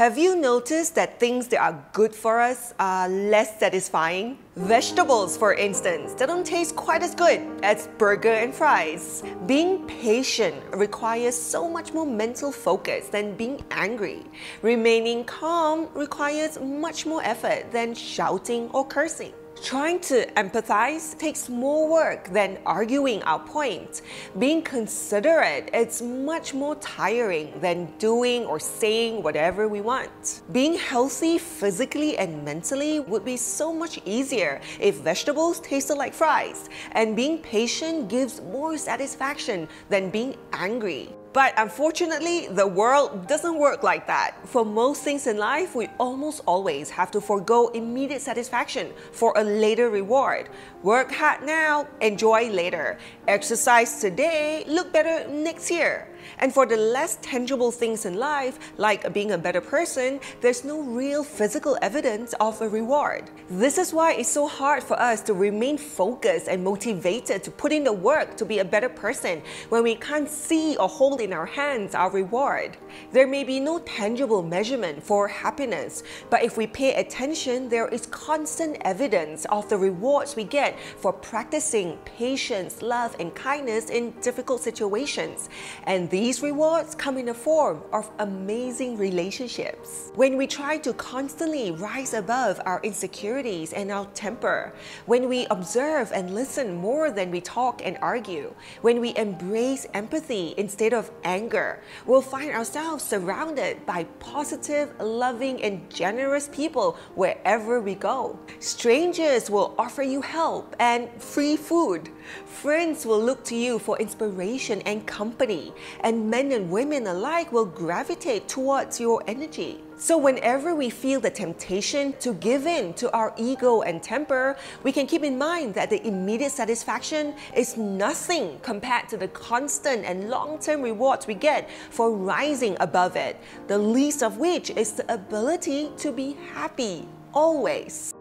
Have you noticed that things that are good for us are less satisfying? Vegetables, for instance, they don't taste quite as good as burger and fries. Being patient requires so much more mental focus than being angry. Remaining calm requires much more effort than shouting or cursing. Trying to empathize takes more work than arguing our point. Being considerate is much more tiring than doing or saying whatever we want. Being healthy physically and mentally would be so much easier if vegetables tasted like fries, and being patient gives more satisfaction than being angry. But unfortunately, the world doesn't work like that. For most things in life, we almost always have to forego immediate satisfaction for a later reward. Work hard now, enjoy later. Exercise today, look better next year. And for the less tangible things in life, like being a better person, there's no real physical evidence of a reward. This is why it's so hard for us to remain focused and motivated to put in the work to be a better person when we can't see or hold in our hands our reward. There may be no tangible measurement for happiness, but if we pay attention, there is constant evidence of the rewards we get for practicing patience, love, and kindness in difficult situations. And these rewards come in the form of amazing relationships. When we try to constantly rise above our insecurities and our temper, when we observe and listen more than we talk and argue, when we embrace empathy instead of anger, we'll find ourselves surrounded by positive, loving, and generous people wherever we go. Strangers will offer you help and free food. Friends will look to you for inspiration and company. And men and women alike will gravitate towards your energy. So whenever we feel the temptation to give in to our ego and temper, we can keep in mind that the immediate satisfaction is nothing compared to the constant and long-term rewards we get for rising above it, the least of which is the ability to be happy, always.